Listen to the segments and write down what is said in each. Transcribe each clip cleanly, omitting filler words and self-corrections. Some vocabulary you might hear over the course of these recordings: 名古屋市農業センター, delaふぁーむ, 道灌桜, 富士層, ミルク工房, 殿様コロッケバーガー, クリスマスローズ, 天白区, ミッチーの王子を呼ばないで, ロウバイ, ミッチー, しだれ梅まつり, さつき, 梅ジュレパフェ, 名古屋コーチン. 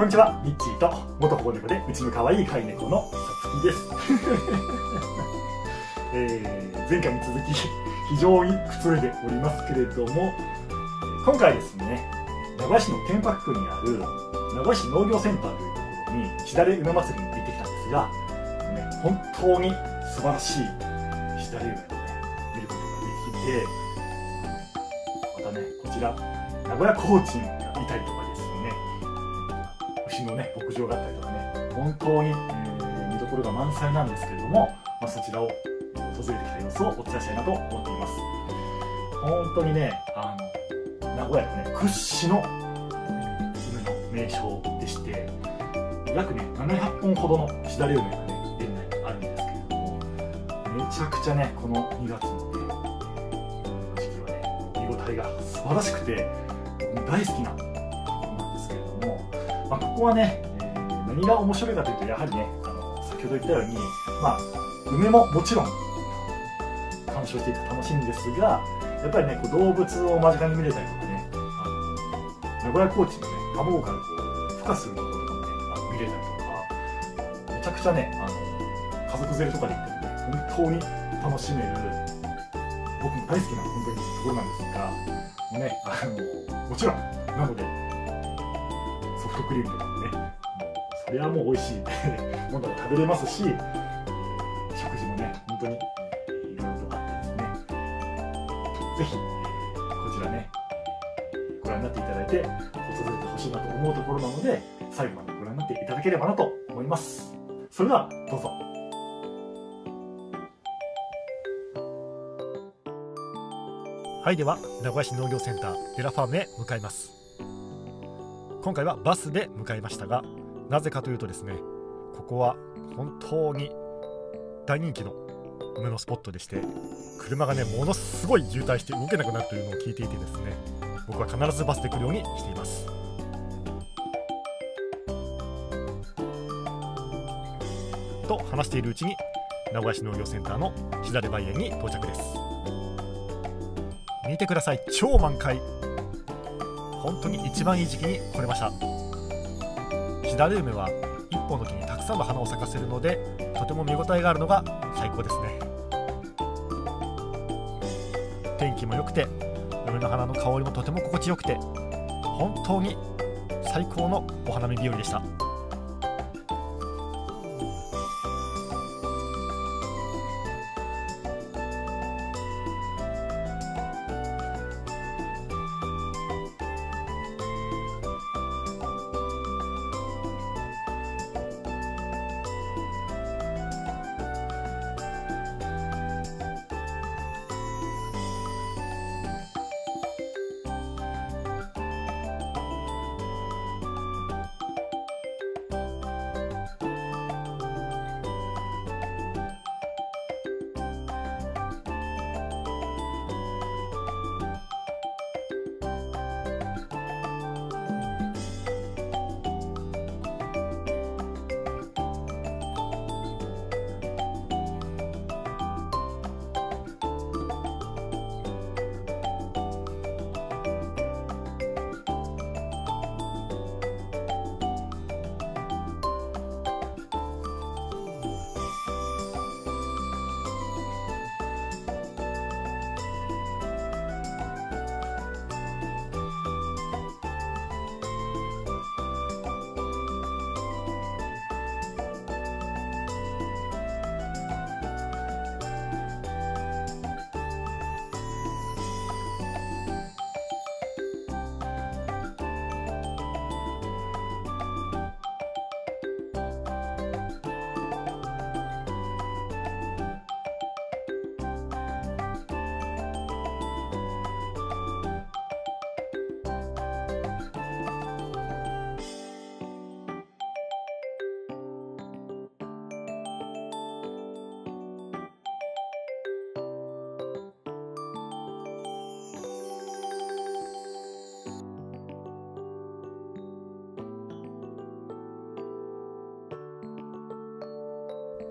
こんにちは、ミッチーと元保護猫でうちの可愛い飼い猫のさつきです、前回に続き非常にくつろいでおりますけれども、今回ですね、名古屋市の天白区にある名古屋市農業センターというところにしだれ梅まつりに行ってきたんですが、ね、本当に素晴らしいしだれ梅を、ね、見ることができて、またね、こちら名古屋コーチンがいたりとかですね、牛のね、牧場があったりとかね、本当に、見どころが満載なんですけれども、まあ、そちらを訪れてきた様子をお伝えしたいなと思っています。本当にね、名古屋のね、屈指の梅の名所でして、約ね、700本ほどのしだれ梅がね、園内にあるんですけれども、めちゃくちゃね、この2月の時期はね、見応えが素晴らしくて大好きなものなんですけれども、まあ、ここはね、何が面白いかというと、やはりね、先ほど言ったように、まあ、梅ももちろん鑑賞していて楽しいんですが、やっぱりね、こう動物を間近に見れたりとかね、名古屋コーチンのね、多忙からこう孵化するところもね、見れたりとか、めちゃくちゃね、家族連れとかで行ってもね、本当に楽しめる、僕も大好きな本当にところなんですが、ね、もちろん、なので、ソフトクリームとかもね、もうそれはもう美味しいものが食べれますし、食事もね、本当にぜひこちらね、ご覧になっていただいて訪れてほしいなと思うところなので、最後までご覧になっていただければなと思います。それではどうぞ。はい、では名古屋市農業センターデラファームへ向かいます。今回はバスで向かいましたが、なぜかというとですね、ここは本当に大人気の梅のスポットでして、車がね、ものすごい渋滞して動けなくなるというのを聞いていてですね、僕は必ずバスで来るようにしています。と話しているうちに、名古屋市農業センターのしだれ梅園に到着です。見てください、超満開。本当に一番いい時期に来れました。しだれ梅は一本の木にたくさんの花を咲かせるので、とても見応えがあるのが最高ですね。天気も良くて、梅の花の香りもとても心地よくて、本当に最高のお花見日和でした。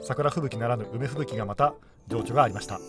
桜吹雪ならぬ梅吹雪がまた情緒がありました。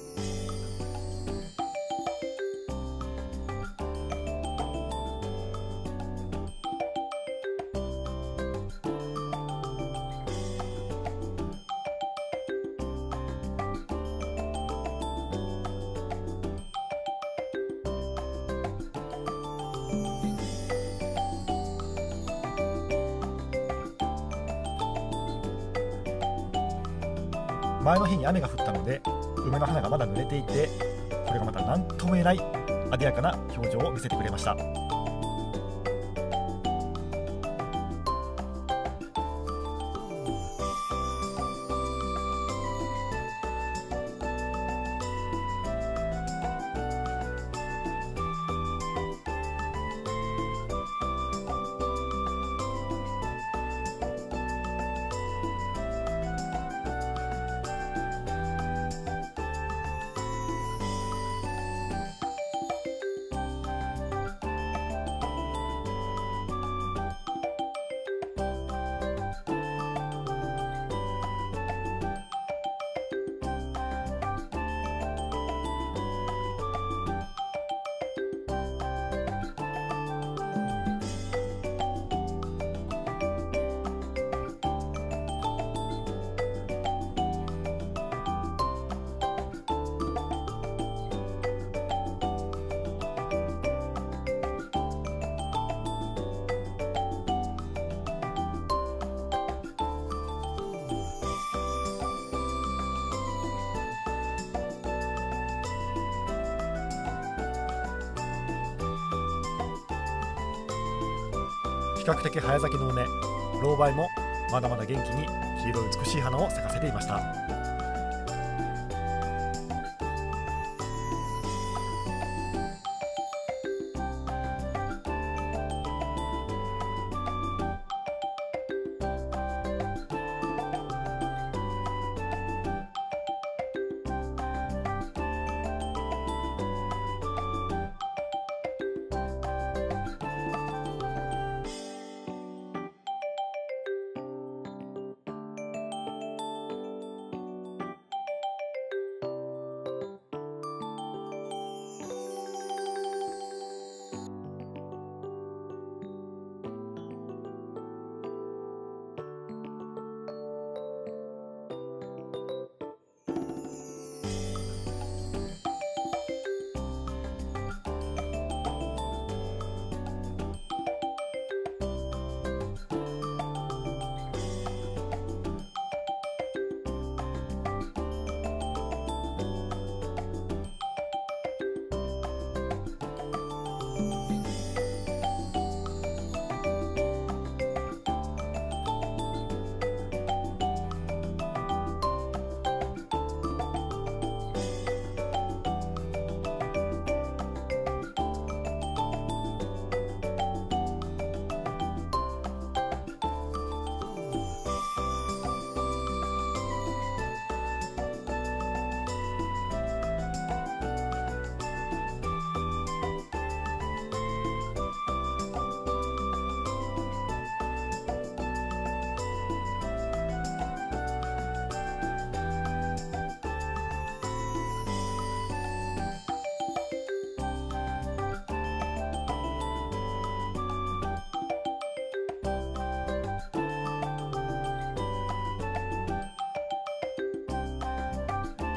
前の日に雨が降ったので梅の花がまだ濡れていて、これがまた何とも言えないあでやかな表情を見せてくれました。比較的早咲きの梅、ロウバイもまだまだ元気に黄色い美しい花を咲かせていました。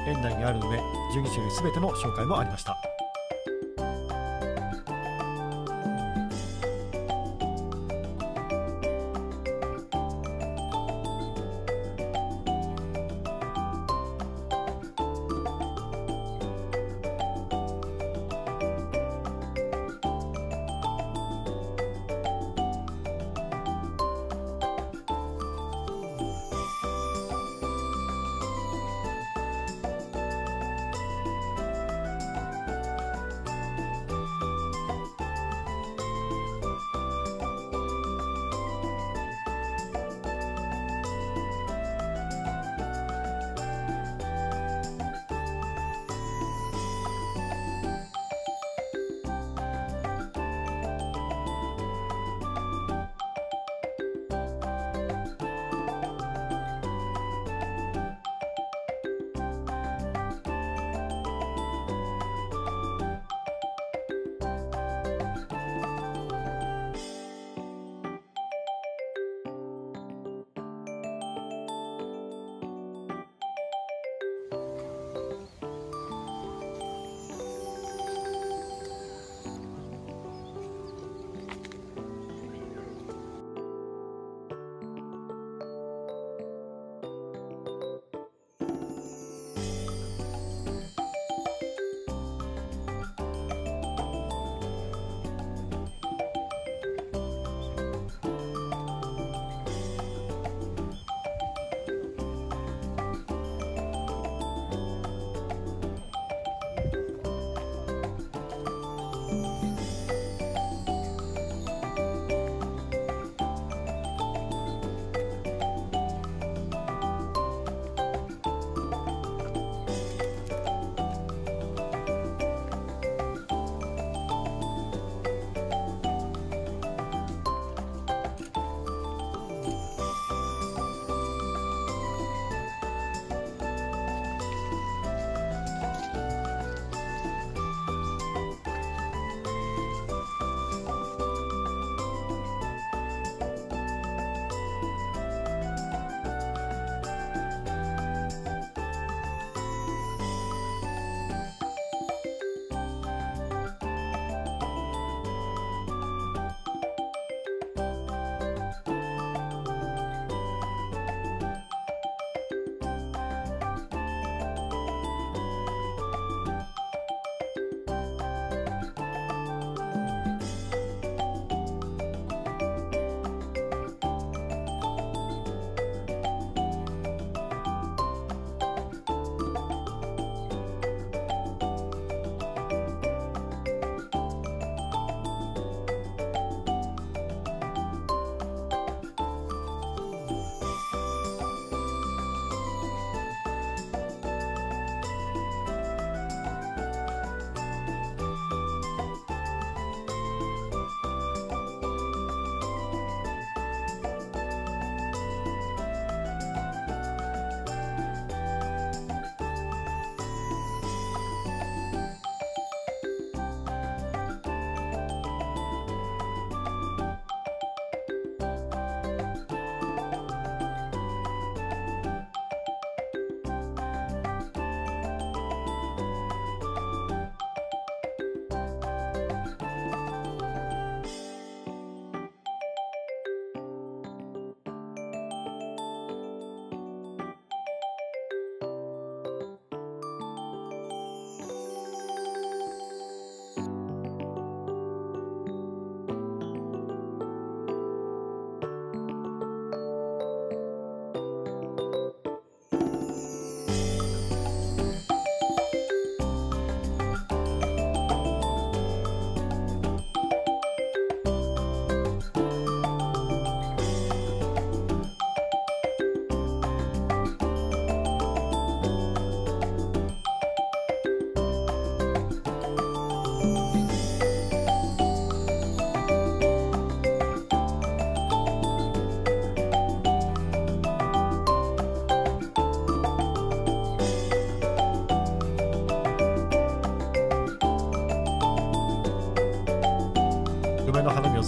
園内にある梅12種類すべての紹介もありました。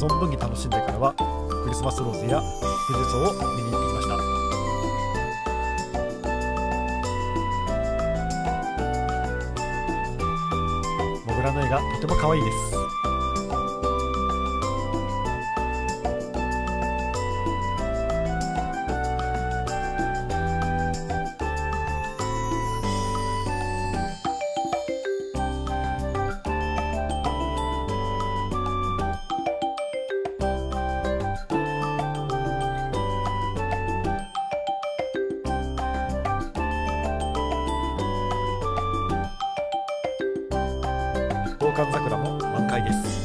を存分に楽しんでからはクリスマスローズや富士層を見に行ってきました。モグラの絵がとても可愛いです。道灌桜も満開です。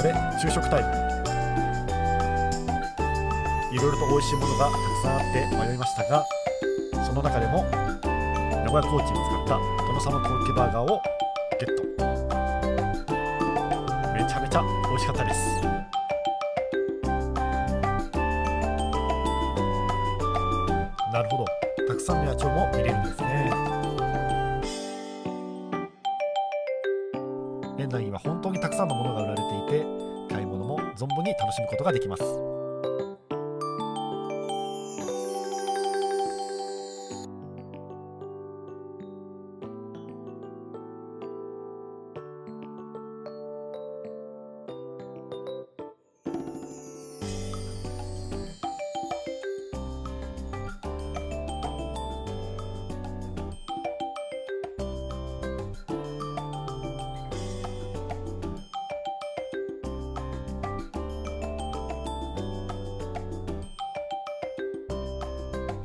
で昼食タイム、いろいろと美味しいものがたくさんあって迷いましたが、その中でも名古屋コーチンを使った殿様コロッケバーガーをゲット。めちゃめちゃ美味しかったです。なるほど、たくさんの野鳥も見れるんですね。園内には本当にたくさんのものが売られていて、買い物も存分に楽しむことができます。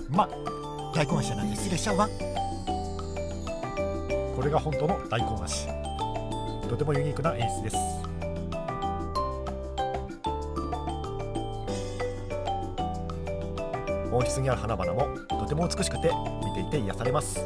ま、大根足なんで失礼しちゃうわ。これが本当の大根足、とてもユニークな演出です。温室にある花々もとても美しくて、見ていて癒されます。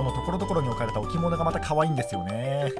このところどころに置かれた置物がまた可愛いんですよね。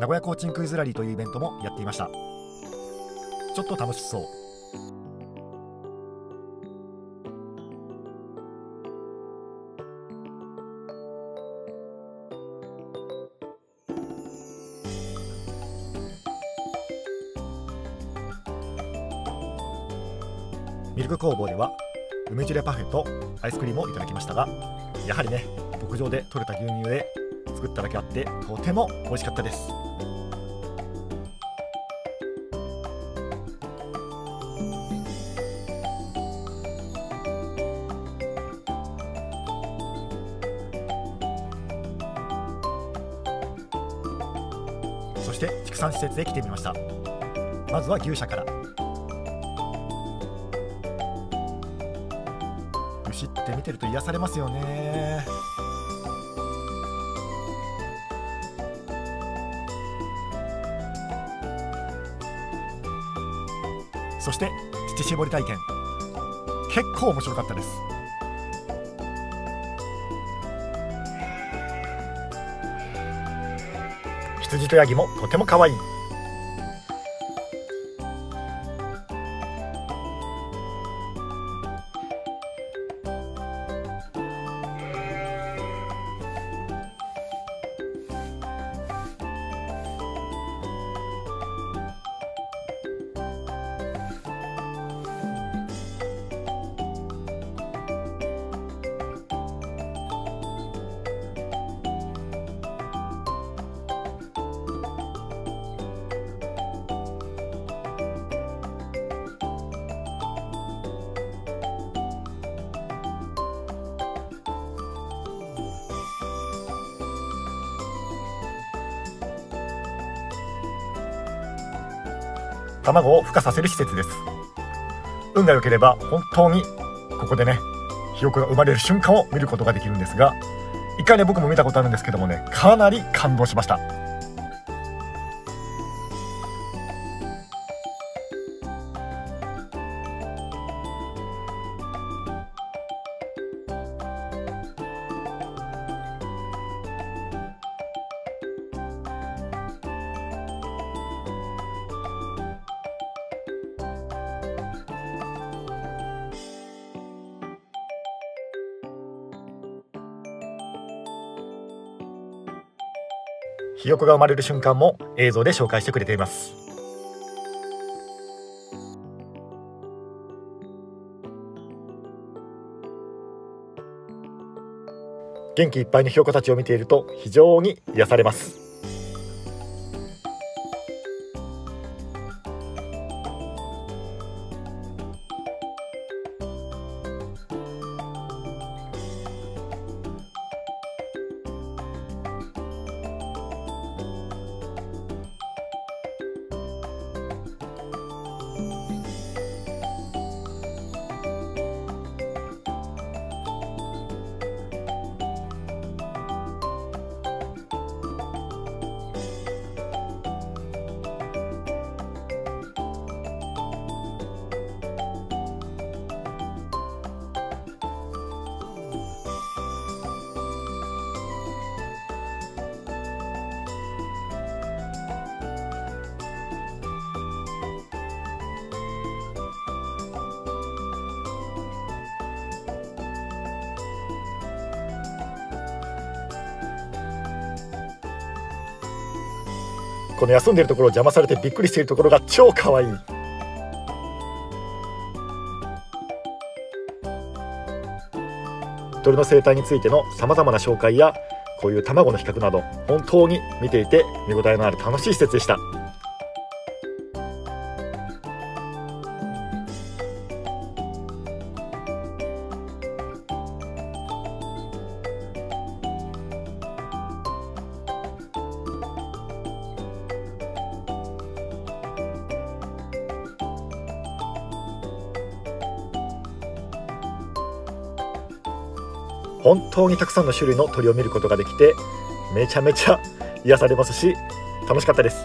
名古屋コーチンクイズラリーというイベントもやっていました。ちょっと楽しそう。ミルク工房では梅ジュレパフェとアイスクリームをいただきましたが、やはりね、牧場で採れた牛乳で作っただけあってとても美味しかったです。そして畜産施設へ来てみました。まずは牛舎から。牛って見てると癒されますよね。そして乳搾り体験、結構面白かったです。羊とヤギもとても可愛い。卵を孵化させる施設です。運が良ければ本当にここでね、ひよこが生まれる瞬間を見ることができるんですが、一回ね、僕も見たことあるんですけどもね、かなり感動しました。ひよこが生まれる瞬間も映像で紹介してくれています。元気いっぱいのひよこたちを見ていると非常に癒されます。この休んでいるところを邪魔されてびっくりしているところが超かわいい。鳥の生態についてのさまざまな紹介や、こういう卵の比較など、本当に見ていて見応えのある楽しい施設でした。本当にたくさんの種類の鳥を見ることができて、めちゃめちゃ癒されますし、楽しかったです。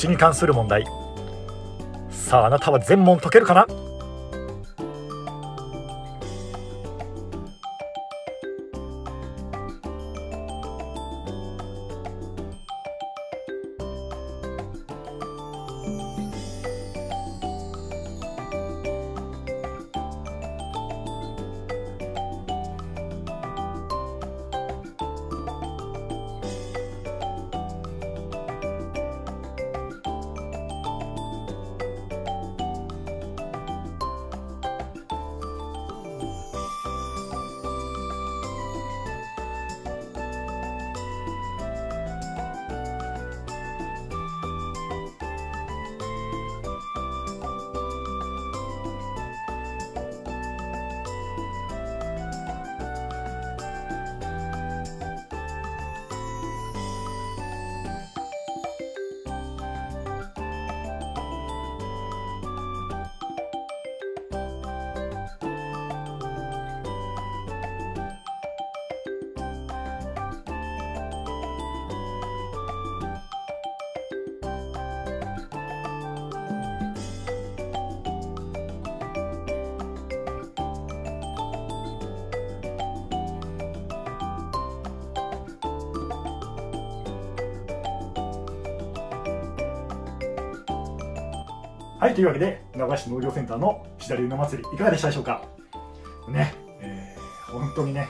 口に関する問題。さあ、あなたは全問解けるかな？はい、というわけで名古屋市農業センターの菱田龍の祭りいかがでしたでしょうかね。本当にね、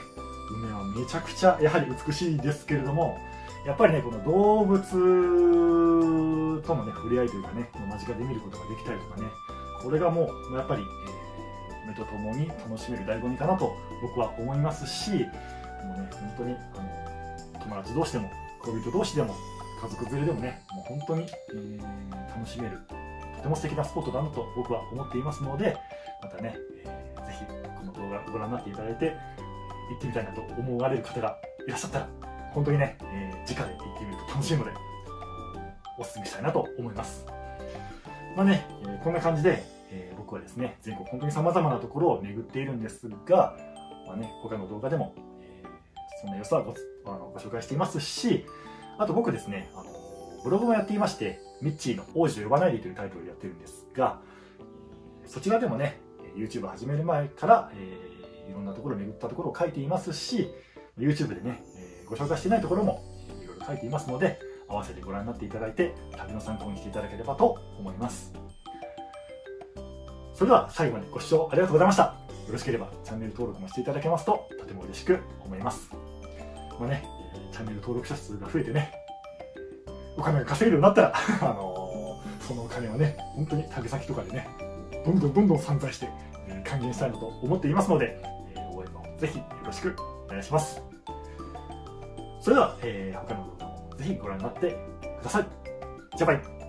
梅はめちゃくちゃやはり美しいですけれども、やっぱりね、この動物とのね、触れ合いというかね、間近で見ることができたりとかね、これがもうやっぱり梅と共に楽しめる醍醐味かなと僕は思いますし、もうね、本当に友達同士でも恋人同士でも家族連れでもね、もう本当に、楽しめるとても素敵なスポットだなと僕は思っていますので、またね、ぜひこの動画をご覧になっていただいて行ってみたいなと思われる方がいらっしゃったら、本当にね、直で行ってみると楽しいのでおすすめしたいなと思います。まあね、こんな感じで、僕はですね、全国本当にさまざまなところを巡っているんですが、まあね、他の動画でも、そんな良さはご紹介していますし、あと僕ですね、ブログもやっていまして、ミッチーの王子を呼ばないでというタイトルでやってるんですが、そちらでもね、 YouTube を始める前から、いろんなところ巡ったところを書いていますし、 YouTube でね、ご紹介していないところもいろいろ書いていますので、合わせてご覧になっていただいて旅の参考にしていただければと思います。それでは最後までご視聴ありがとうございました。よろしければチャンネル登録もしていただけますととても嬉しく思います。まあね、チャンネル登録者数が増えてね、お金が稼げるようになったらそのお金はね、本当に旅先とかでね、どんどん散財して、還元したいなと思っていますので、応援もぜひよろしくお願いします。それでは、他の動画もぜひご覧になってください。じゃあバイ。